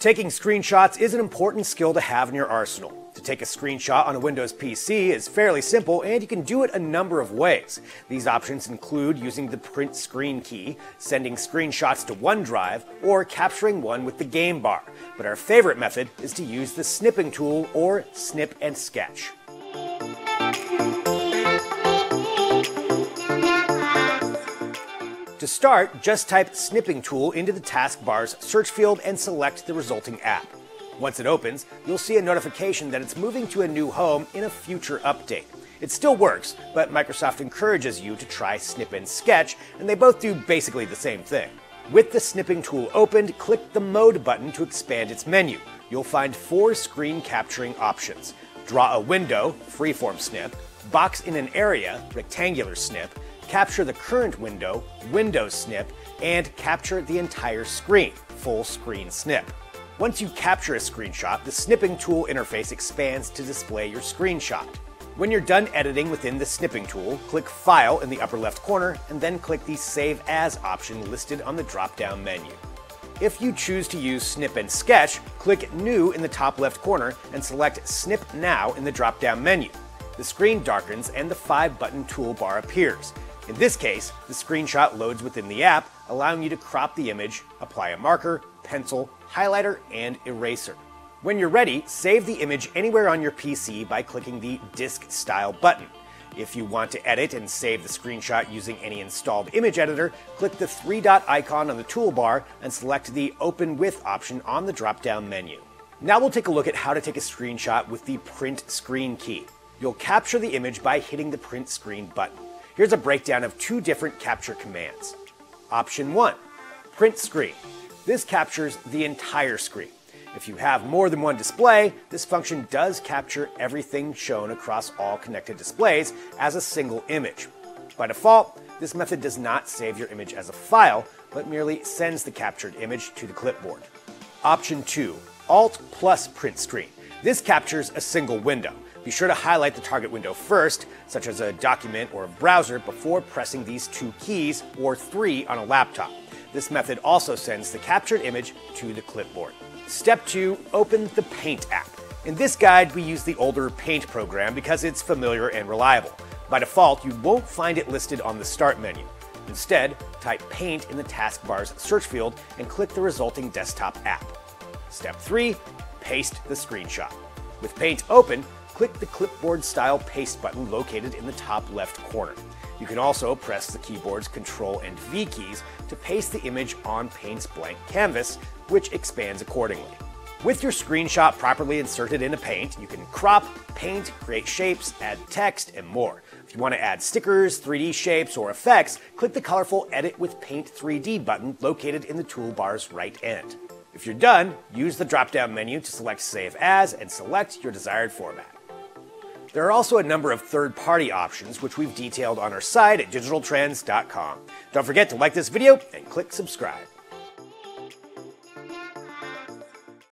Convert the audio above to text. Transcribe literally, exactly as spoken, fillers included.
Taking screenshots is an important skill to have in your arsenal. To take a screenshot on a Windows P C is fairly simple, and you can do it a number of ways. These options include using the Print Screen key, sending screenshots to OneDrive, or capturing one with the Game Bar. But our favorite method is to use the Snipping Tool or Snip and Sketch. To start, just type Snipping Tool into the taskbar's search field and select the resulting app. Once it opens, you'll see a notification that it's moving to a new home in a future update. It still works, but Microsoft encourages you to try Snip and Sketch, and they both do basically the same thing. With the Snipping Tool opened, click the Mode button to expand its menu. You'll find four screen capturing options: draw a window, freeform snip, box in an area, rectangular snip, capture the current window, window snip, and capture the entire screen, full screen snip. Once you capture a screenshot, the Snipping Tool interface expands to display your screenshot. When you're done editing within the Snipping Tool, click File in the upper left corner, and then click the Save As option listed on the drop-down menu. If you choose to use Snip and Sketch, click New in the top left corner and select Snip Now in the drop-down menu. The screen darkens and the five-button toolbar appears. In this case, the screenshot loads within the app, allowing you to crop the image, apply a marker, pencil, highlighter, and eraser. When you're ready, save the image anywhere on your P C by clicking the Disk Style button. If you want to edit and save the screenshot using any installed image editor, click the three-dot icon on the toolbar and select the Open With option on the drop-down menu. Now we'll take a look at how to take a screenshot with the Print Screen key. You'll capture the image by hitting the Print Screen button. Here's a breakdown of two different capture commands. Option one, Print Screen. This captures the entire screen. If you have more than one display, this function does capture everything shown across all connected displays as a single image. By default, this method does not save your image as a file, but merely sends the captured image to the clipboard. Option two, Alt plus Print Screen. This captures a single window. Be sure to highlight the target window first, such as a document or a browser, before pressing these two keys, or three on a laptop. This method also sends the captured image to the clipboard. Step two, open the Paint app. In this guide, we use the older Paint program because it's familiar and reliable. By default, you won't find it listed on the Start menu. Instead, type Paint in the taskbar's search field and click the resulting desktop app. Step three, paste the screenshot. With Paint open, click the clipboard-style paste button located in the top left corner. You can also press the keyboard's Control and V keys to paste the image on Paint's blank canvas, which expands accordingly. With your screenshot properly inserted into Paint, you can crop, paint, create shapes, add text, and more. If you want to add stickers, three D shapes, or effects, click the colorful Edit with Paint three D button located in the toolbar's right end. If you're done, use the drop-down menu to select Save As and select your desired format. There are also a number of third-party options, which we've detailed on our site at digital trends dot com. Don't forget to like this video and click subscribe.